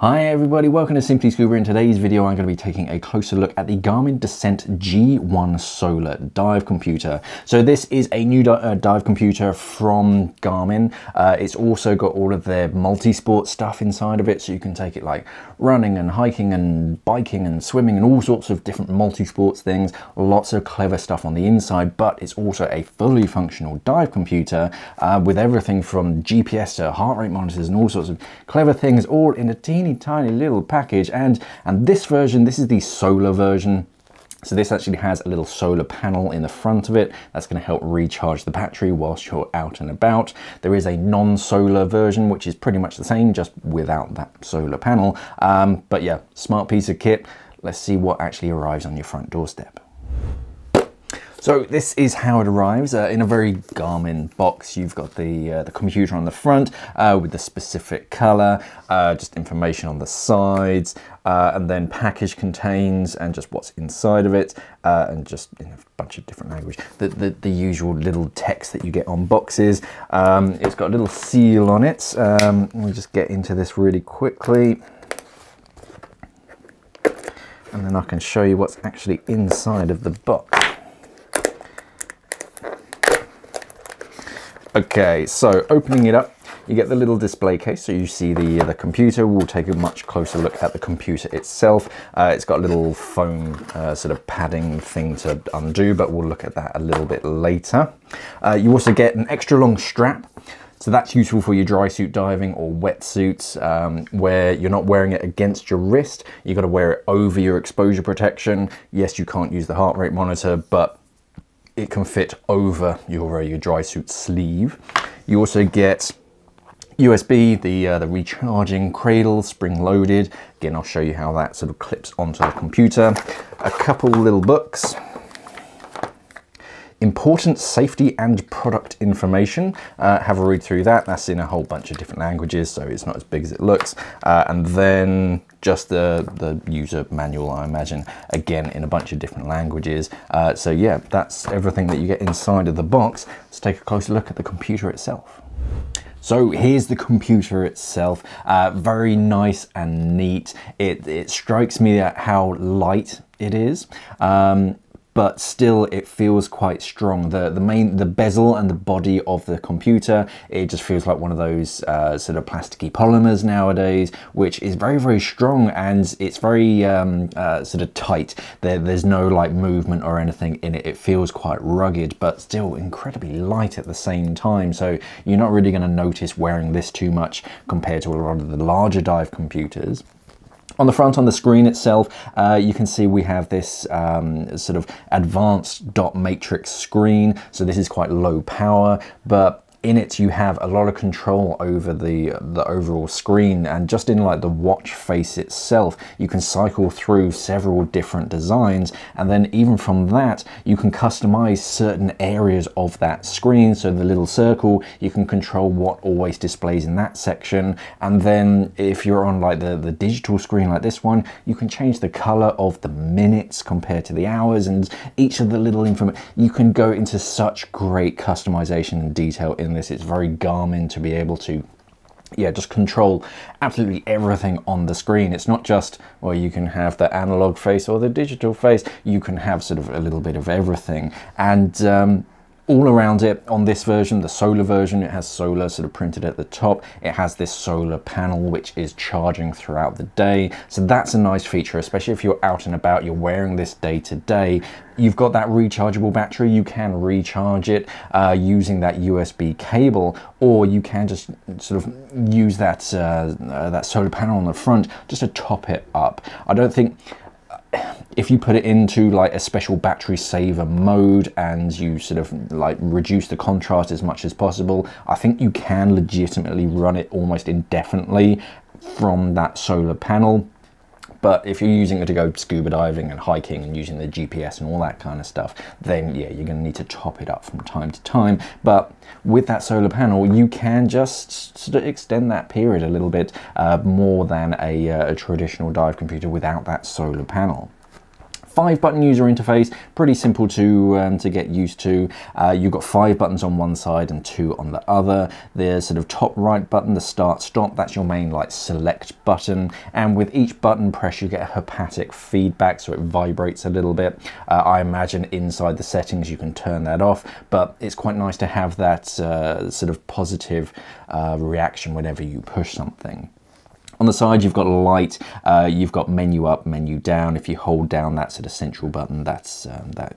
Hi everybody, welcome to Simply Scuba. In today's video I'm going to be taking a closer look at the Garmin Descent G1 Solar dive computer. So this is a new dive computer from Garmin. It's also got all of their multi-sport stuff inside of it, so you can take it like running and hiking and biking and swimming and all sorts of different multi-sports things. Lots of clever stuff on the inside, but it's also a fully functional dive computer with everything from GPS to heart rate monitors and all sorts of clever things, all in a teeny tiny little package. And this version, this is the solar version, so this actually has a little solar panel in the front of it that's going to help recharge the battery whilst you're out and about. There is a non-solar version which is pretty much the same, just without that solar panel, but yeah, smart piece of kit. Let's see what actually arrives on your front doorstep. So this is how it arrives in a very Garmin box. You've got the computer on the front with the specific color, just information on the sides, and then package contains and just what's inside of it, and just in a bunch of different language. The usual little text that you get on boxes. It's got a little seal on it. Let me just get into this really quickly, and then I can show you what's actually inside of the box. Okay, so opening it up, you get the little display case, so you see the computer. We'll take a much closer look at the computer itself. It's got a little foam sort of padding thing to undo, but we'll look at that a little bit later. You also get an extra long strap. So that's useful for your dry suit diving or wetsuits, where you're not wearing it against your wrist. You've got to wear it over your exposure protection. Yes, you can't use the heart rate monitor, but it can fit over your dry suit sleeve. You also get USB, the recharging cradle, spring loaded. Again, I'll show you how that sort of clips onto the computer. A couple little books. Important safety and product information. Have a read through that. That's in a whole bunch of different languages, so it's not as big as it looks. And then just the user manual, I imagine, again in a bunch of different languages. So yeah, that's everything that you get inside of the box. Let's take a closer look at the computer itself. So here's the computer itself, very nice and neat. It strikes me at how light it is. But still it feels quite strong. The bezel and the body of the computer, it just feels like one of those sort of plasticky polymers nowadays, which is very, very strong, and it's very sort of tight. There's no like movement or anything in it. It feels quite rugged, but still incredibly light at the same time. So you're not really gonna notice wearing this too much compared to a lot of the larger dive computers. On the front, on the screen itself, you can see we have this sort of advanced dot matrix screen. So this is quite low power, but in it you have a lot of control over the overall screen, and just in like the watch face itself, you can cycle through several different designs, and then even from that you can customize certain areas of that screen. So the little circle, you can control what always displays in that section, and then if you're on like the digital screen like this one, you can change the color of the minutes compared to the hours, and each of the little information. You can go into such great customization and detail in this. It's very Garmin to be able to, yeah, just control absolutely everything on the screen. It's not just, well, you can have the analog face or the digital face. You can have sort of a little bit of everything. And all around it, on this version, the solar version, it has solar sort of printed at the top. It has this solar panel which is charging throughout the day. So that's a nice feature, especially if you're out and about, you're wearing this day to day. You've got that rechargeable battery, you can recharge it using that USB cable, or you can just sort of use that, that solar panel on the front just to top it up. I don't think, if you put it into like a special battery saver mode and you sort of like reduce the contrast as much as possible, I think you can legitimately run it almost indefinitely from that solar panel. But if you're using it to go scuba diving and hiking and using the GPS and all that kind of stuff, then yeah, you're gonna need to top it up from time to time. But with that solar panel, you can just sort of extend that period a little bit more than a traditional dive computer without that solar panel. 5-button user interface, pretty simple to get used to. You've got 5 buttons on one side and 2 on the other. The sort of top right button, the start stop, that's your main like select button, and with each button press you get a hepatic feedback, so it vibrates a little bit. I imagine inside the settings you can turn that off, but it's quite nice to have that sort of positive reaction whenever you push something. On the side you've got light, you've got menu up, menu down. If you hold down that sort of central button, that's that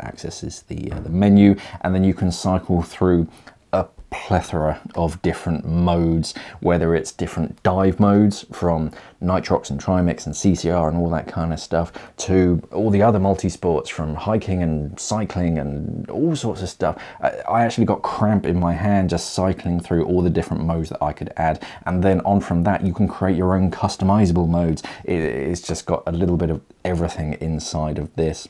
accesses the menu, and then you can cycle through a plethora of different modes, whether it's different dive modes from Nitrox and Trimix and CCR and all that kind of stuff, to all the other multi-sports from hiking and cycling and all sorts of stuff. I actually got cramp in my hand just cycling through all the different modes that I could add, and then on from that you can create your own customizable modes. It's just got a little bit of everything inside of this.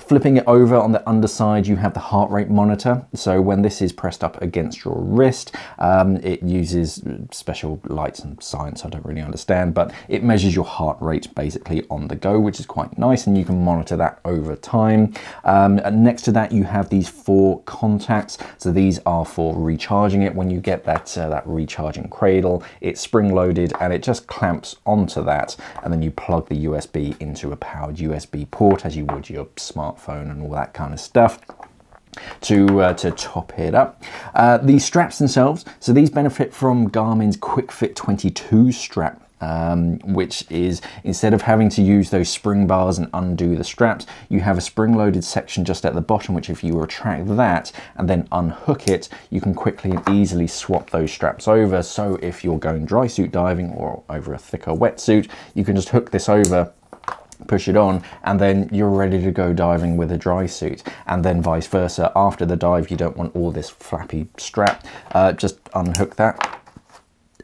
Flipping it over, on the underside you have the heart rate monitor, so when this is pressed up against your wrist, it uses special lights and science I don't really understand, but it measures your heart rate basically on the go, which is quite nice, and you can monitor that over time. And next to that you have these 4 contacts, so these are for recharging it. When you get that recharging cradle, it's spring loaded and it just clamps onto that, and then you plug the USB into a powered USB port as you would your smartphone and all that kind of stuff to top it up. The straps themselves, so these benefit from Garmin's QuickFit 22 strap, which is, instead of having to use those spring bars and undo the straps, you have a spring loaded section just at the bottom, which if you retract that and then unhook it, you can quickly and easily swap those straps over. So if you're going dry suit diving or over a thicker wetsuit, you can just hook this over, push it on, and then you're ready to go diving with a dry suit, and then vice versa. After the dive you don't want all this flappy strap, just unhook that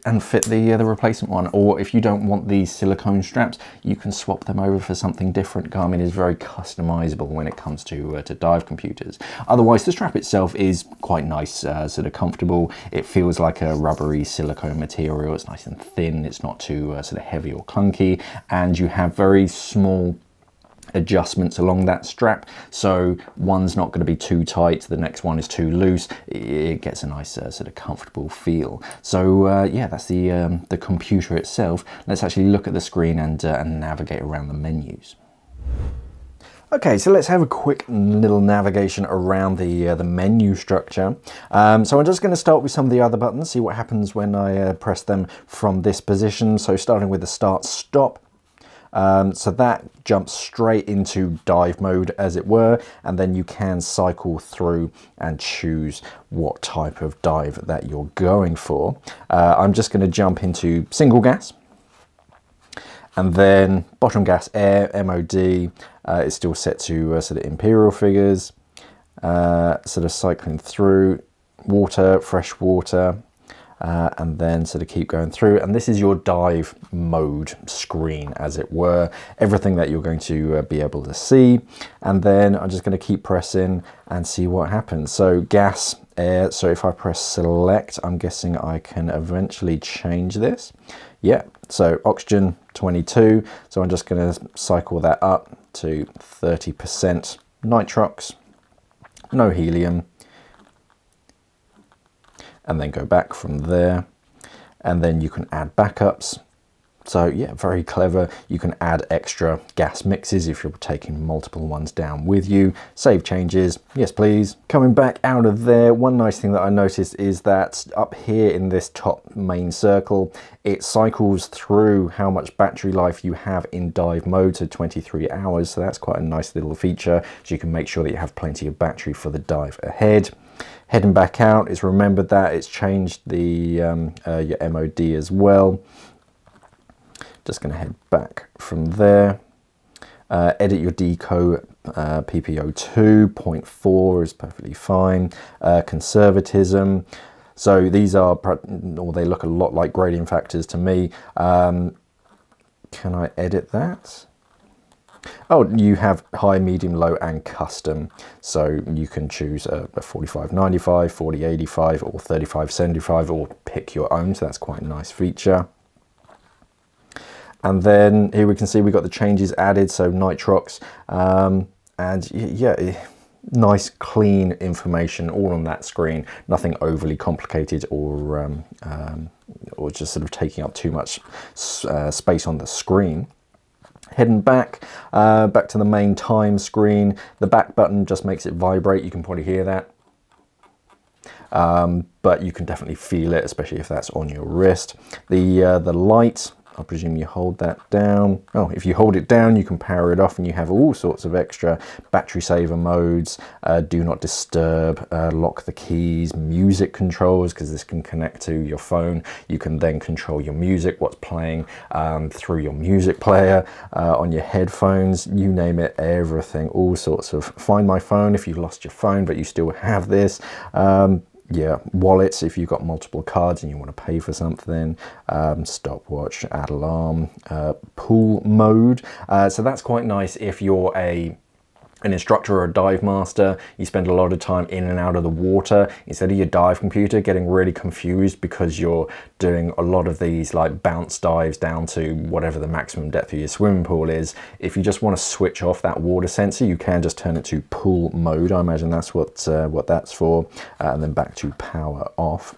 and fit the replacement one, or if you don't want these silicone straps you can swap them over for something different. Garmin is very customizable when it comes to dive computers. Otherwise the strap itself is quite nice, sort of comfortable. It feels like a rubbery silicone material. It's nice and thin, it's not too sort of heavy or clunky, and you have very small adjustments along that strap, so one's not going to be too tight, the next one is too loose. It gets a nice sort of comfortable feel. So yeah, that's the computer itself. Let's actually look at the screen and navigate around the menus. Okay, so let's have a quick little navigation around the menu structure. So I'm just going to start with some of the other buttons, see what happens when I press them from this position. So starting with the start stop, so that jumps straight into dive mode as it were, and then you can cycle through and choose what type of dive that you're going for. I'm just going to jump into single gas, and then bottom gas air, MOD, it's still set to sort of imperial figures, sort of cycling through water, fresh water, and then sort of keep going through, and this is your dive mode screen as it were, everything that you're going to be able to see. And then I'm just going to keep pressing and see what happens. So gas, air, so if I press select, I'm guessing I can eventually change this. Yeah, so oxygen 22, so I'm just going to cycle that up to 30%. Nitrox, no helium, and then go back from there, and then you can add backups. So yeah, very clever. You can add extra gas mixes if you're taking multiple ones down with you. Save changes, yes please. Coming back out of there, one nice thing that I noticed is that up here in this top main circle, it cycles through how much battery life you have in dive mode to 23 hours. So that's quite a nice little feature. So you can make sure that you have plenty of battery for the dive ahead. Heading back out, it's remembered that it's changed the your MOD as well. Just going to head back from there. Edit your deco, PPO2, 0.4 is perfectly fine. Conservatism. So these are, or they look a lot like gradient factors to me. Can I edit that? Oh, you have high, medium, low and custom, so you can choose a 4595, 4085 or 3575, or pick your own, so that's quite a nice feature. And then here we can see we've got the changes added, so Nitrox, and yeah, nice clean information all on that screen, nothing overly complicated or just sort of taking up too much space on the screen. Heading back, back to the main time screen, the back button just makes it vibrate, you can probably hear that. But you can definitely feel it, especially if that's on your wrist. The light, I presume you hold that down. Oh, if you hold it down, you can power it off and you have all sorts of extra battery saver modes, do not disturb, lock the keys, music controls, because this can connect to your phone. You can then control your music, what's playing through your music player, on your headphones, you name it, everything, all sorts of. Find my phone if you lost your phone, but you still have this. Yeah, wallets if you've got multiple cards and you want to pay for something, stopwatch, add alarm, pool mode. So that's quite nice if you're an instructor or a dive master, you spend a lot of time in and out of the water, instead of your dive computer getting really confused because you're doing a lot of these like bounce dives down to whatever the maximum depth of your swimming pool is. If you just want to switch off that water sensor, you can just turn it to pool mode. I imagine that's what that's for, and then back to power off.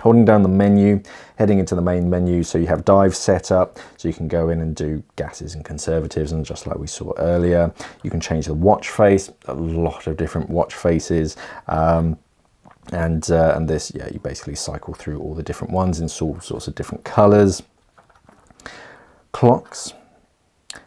Holding down the menu, heading into the main menu, so you have dive setup, so you can go in and do gases and conservatives, and just like we saw earlier, you can change the watch face, a lot of different watch faces, and this, yeah, you basically cycle through all the different ones in all sorts of different colors. Clocks,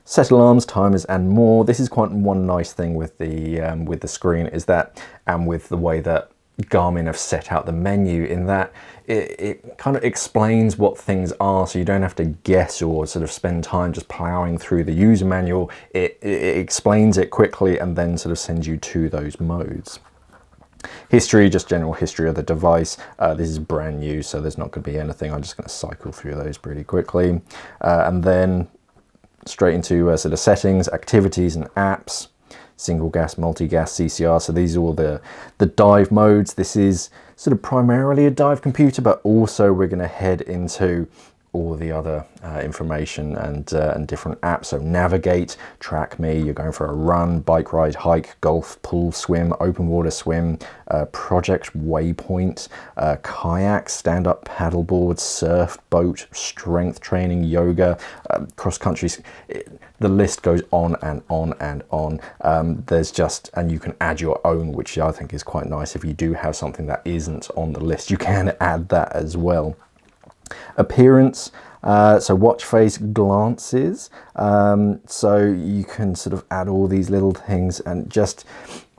set alarms, timers, and more. This is quite one nice thing with the screen, is that, and with the way that Garmin have set out the menu, in that it kind of explains what things are, so you don't have to guess or sort of spend time just plowing through the user manual. It explains it quickly and then sort of sends you to those modes. History, just general history of the device. This is brand new, so there's not going to be anything. I'm just going to cycle through those pretty quickly, and then straight into sort of settings, activities and apps. Single gas, multi-gas, CCR, so these are all the dive modes. This is sort of primarily a dive computer, but also we're going to head into all the other information and different apps. So navigate, track me, you're going for a run, bike ride, hike, golf, pool, swim, open water swim, project waypoint, kayak, stand up paddleboard, surf, boat, strength training, yoga, cross country. The list goes on and on and on. There's just, and you can add your own, which I think is quite nice. If you do have something that isn't on the list, you can add that as well. Appearance, so watch face, glances, so you can sort of add all these little things, and just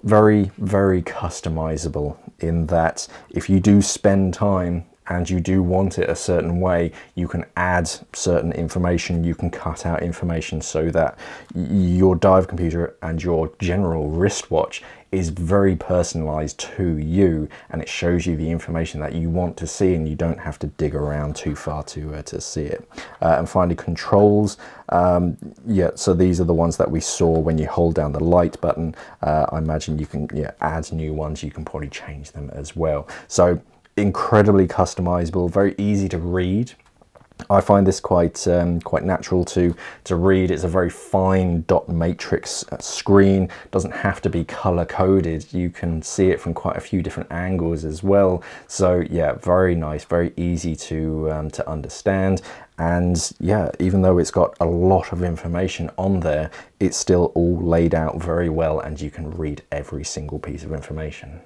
very, very customizable, in that if you do spend time and you do want it a certain way, you can add certain information, you can cut out information, so that your dive computer and your general wristwatch is very personalized to you, and it shows you the information that you want to see, and you don't have to dig around too far to see it. And finally, controls. Yeah, so these are the ones that we saw when you hold down the light button. I imagine you can add new ones, you can probably change them as well. So incredibly customizable, very easy to read. I find this quite natural to read. It's a very fine dot matrix screen. It doesn't have to be color coded. You can see it from quite a few different angles as well. So yeah, very nice, very easy to understand. And yeah, even though it's got a lot of information on there, it's still all laid out very well, and you can read every single piece of information.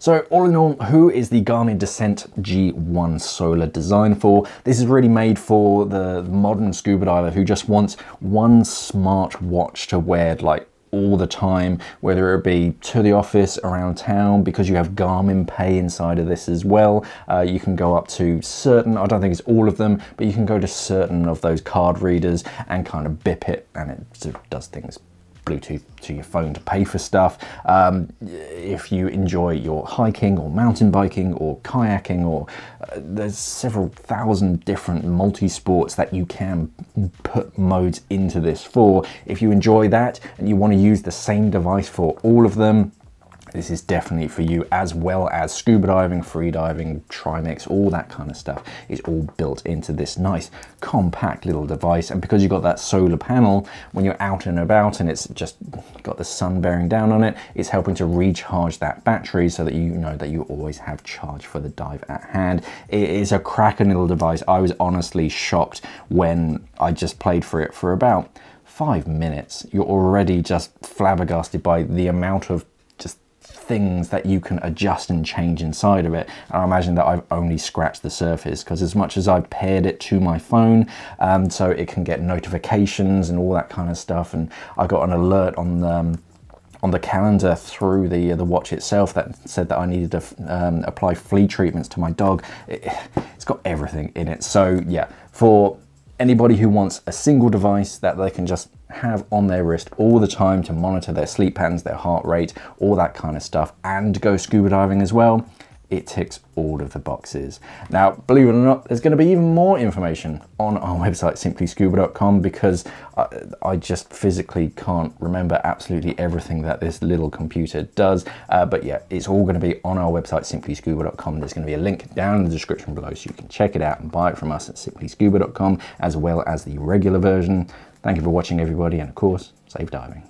So all in all, who is the Garmin Descent G1 Solar designed for? This is really made for the modern scuba diver who just wants one smart watch to wear like all the time, whether it be to the office, around town, because you have Garmin Pay inside of this as well. You can go up to certain, I don't think it's all of them, but you can go to certain of those card readers and kind of bip it, and it sort of does things Bluetooth to your phone to pay for stuff. If you enjoy your hiking or mountain biking or kayaking, or there's several thousand different multi-sports that you can put modes into this for. If you enjoy that and you want to use the same device for all of them, This is definitely for you, as well as scuba diving, free diving, Trimix, all that kind of stuff is all built into this nice compact little device. And because you've got that solar panel, when you're out and about and it's just got the sun bearing down on it, it's helping to recharge that battery so that you know that you always have charge for the dive at hand. It is a cracking little device. I was honestly shocked when I just played for it for about 5 minutes. You're already just flabbergasted by the amount of things that you can adjust and change inside of it. And I imagine that I've only scratched the surface, because as much as I've paired it to my phone, so it can get notifications and all that kind of stuff, and I got an alert on the calendar through the watch itself that said that I needed to apply flea treatments to my dog. It's got everything in it. So yeah, for anybody who wants a single device that they can just have on their wrist all the time to monitor their sleep patterns, their heart rate, all that kind of stuff, and go scuba diving as well, it ticks all of the boxes. Now, believe it or not, there's going to be even more information on our website, simplyscuba.com, because I just physically can't remember absolutely everything that this little computer does. But yeah, it's all going to be on our website, simplyscuba.com. There's going to be a link down in the description below so you can check it out and buy it from us at simplyscuba.com, as well as the regular version. Thank you for watching, everybody, and of course, safe diving.